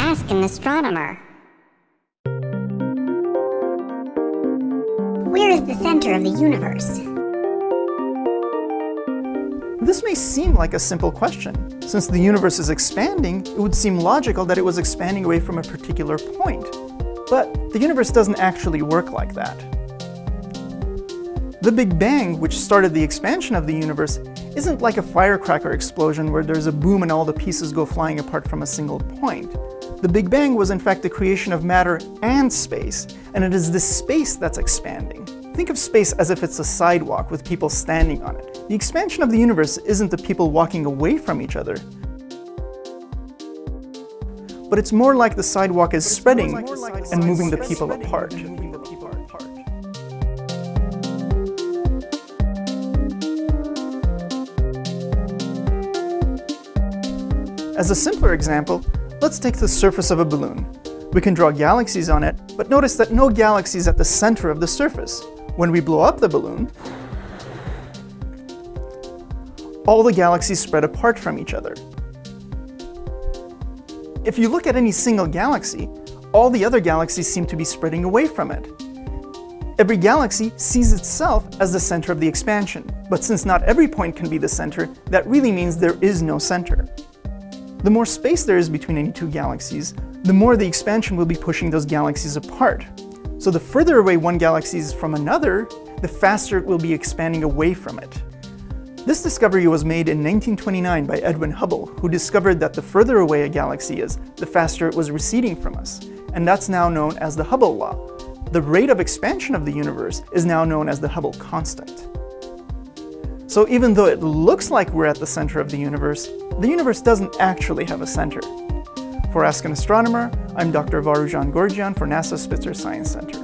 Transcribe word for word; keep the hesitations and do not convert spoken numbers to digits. Ask an astronomer. Where is the center of the universe? This may seem like a simple question. Since the universe is expanding, it would seem logical that it was expanding away from a particular point. But the universe doesn't actually work like that. The Big Bang, which started the expansion of the universe, isn't like a firecracker explosion where there's a boom and all the pieces go flying apart from a single point. The Big Bang was in fact the creation of matter and space, and it is this space that's expanding. Think of space as if it's a sidewalk with people standing on it. The expansion of the universe isn't the people walking away from each other, but it's more like the sidewalk is spreading and moving the people apart. As a simpler example, let's take the surface of a balloon. We can draw galaxies on it, but notice that no galaxy is at the center of the surface. When we blow up the balloon, all the galaxies spread apart from each other. If you look at any single galaxy, all the other galaxies seem to be spreading away from it. Every galaxy sees itself as the center of the expansion, but since not every point can be the center, that really means there is no center. The more space there is between any two galaxies, the more the expansion will be pushing those galaxies apart. So the further away one galaxy is from another, the faster it will be expanding away from it. This discovery was made in nineteen twenty-nine by Edwin Hubble, who discovered that the further away a galaxy is, the faster it was receding from us. And that's now known as the Hubble law. The rate of expansion of the universe is now known as the Hubble constant. So even though it looks like we're at the center of the universe, the universe doesn't actually have a center. For Ask an Astronomer, I'm Doctor Varoujan Gorjian for NASA's Spitzer Science Center.